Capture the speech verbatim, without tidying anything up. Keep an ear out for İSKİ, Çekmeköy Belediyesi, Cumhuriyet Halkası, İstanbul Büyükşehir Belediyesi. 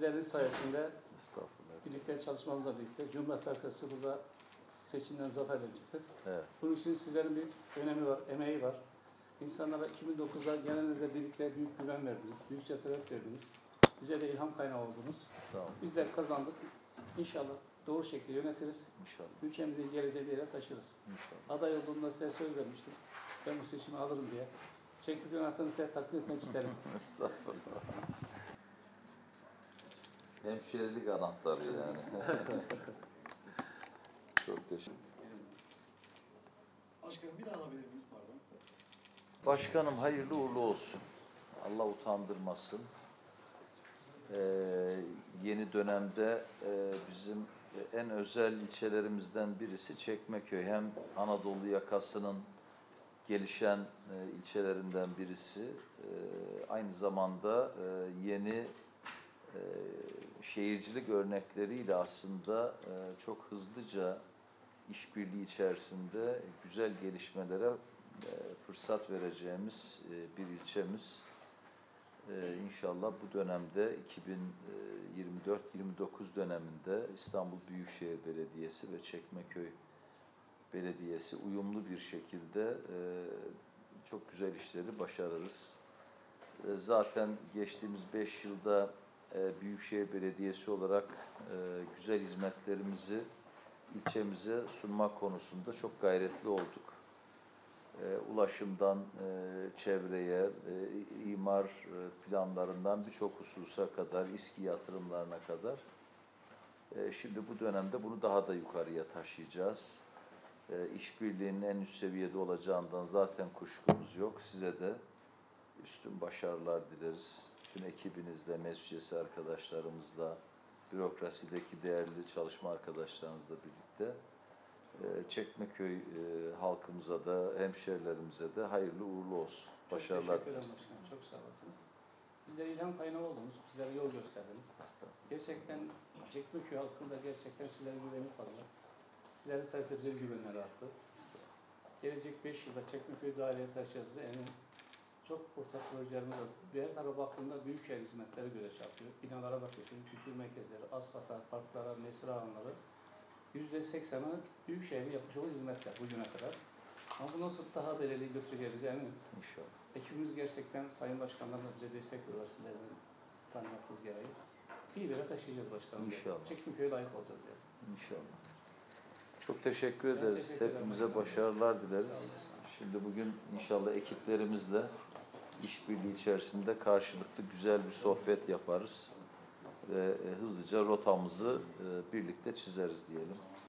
sizlerin sayesinde birlikte çalışmamızla birlikte Cumhuriyet Halkası burada seçimden zaferle çıktık. Evet. Bunun için sizlerin bir önemi var, emeği var. İnsanlara iki bin dokuzda gelenizle birlikte büyük güven verdiniz, büyük cesaret verdiniz. Bize de ilham kaynağı oldunuz. Sağ olun. Biz de kazandık. İnşallah doğru şekilde yönetiriz. İnşallah. Ülkemizi geleceği bir yere taşırız. İnşallah. Aday olduğumda size söz vermiştim. Ben bu seçimi alırım diye. Çekmeköy yönetimini size takdir etmek isterim. Estağfurullah. Hemşirelik anahtarı yani. Çok teşekkür ederim. Başkanım bir daha alabilir miyiz? Pardon. Başkanım hayırlı uğurlu olsun. Allah utandırmasın. Ee, yeni dönemde e, bizim en özel ilçelerimizden birisi Çekmeköy. Hem Anadolu yakasının gelişen e, ilçelerinden birisi. E, aynı zamanda e, yeni e, şehircilik örnekleriyle aslında e, çok hızlıca işbirliği içerisinde güzel gelişmelere e, fırsat vereceğimiz e, bir ilçemiz. Ee, inşallah bu dönemde iki bin yirmi dört yirmi dokuz döneminde İstanbul Büyükşehir Belediyesi ve Çekmeköy Belediyesi uyumlu bir şekilde e, çok güzel işleri başarırız. E, zaten geçtiğimiz beş yılda e, Büyükşehir Belediyesi olarak e, güzel hizmetlerimizi ilçemize sunmak konusunda çok gayretli olduk. Ulaşımdan çevreye, imar planlarından birçok hususa kadar, İSKİ yatırımlarına kadar. Şimdi bu dönemde bunu daha da yukarıya taşıyacağız. İşbirliğinin en üst seviyede olacağından zaten kuşkumuz yok. Size de üstün başarılar dileriz. Bütün ekibinizle, meclis arkadaşlarımızla, bürokrasideki değerli çalışma arkadaşlarınızla birlikte. Çekmeköy e, halkımıza da, hemşehrilerimize de hayırlı uğurlu olsun. Başarılar dileriz. Çok sağ olasınız. Bizlere ilham kaynağı oldunuz, bizlere yol gösterdiniz. Gerçekten Çekmeköy halkında gerçekten sizlere güveni fazla. Sizlerin sayesinde bize güvenler arttı. Gelecek beş yılda Çekmeköy dahiliye taşıyacağımıza eminim. Çok ortak projelerimiz var. Diğer tarafa baktığımda büyükşehir hizmetleri göze çarpıyor. Binalara bakıyorsunuz, kültür merkezleri, asfaltlara, parklara, mesire alanları. yüzde seksen'i Büyükşehir'in yapmış olduğu hizmetler bugüne kadar. Ama bundan sonra daha da ileri götüreceğiz eminim. İnşallah. Ekibimiz gerçekten Sayın Başkanlarla bize destek veriyor. Sizlerin tanımaktığınız gereği. İyi bir yere taşıyacağız başkanım. İnşallah. Çekmeköy'e layık olacağız yani. İnşallah. Çok teşekkür ederiz. Teşekkür ederim. Hepimize başarılar dileriz. Şimdi bugün inşallah ekiplerimizle işbirliği içerisinde karşılıklı güzel bir sohbet yaparız. Ve hızlıca rotamızı birlikte çizeriz diyelim.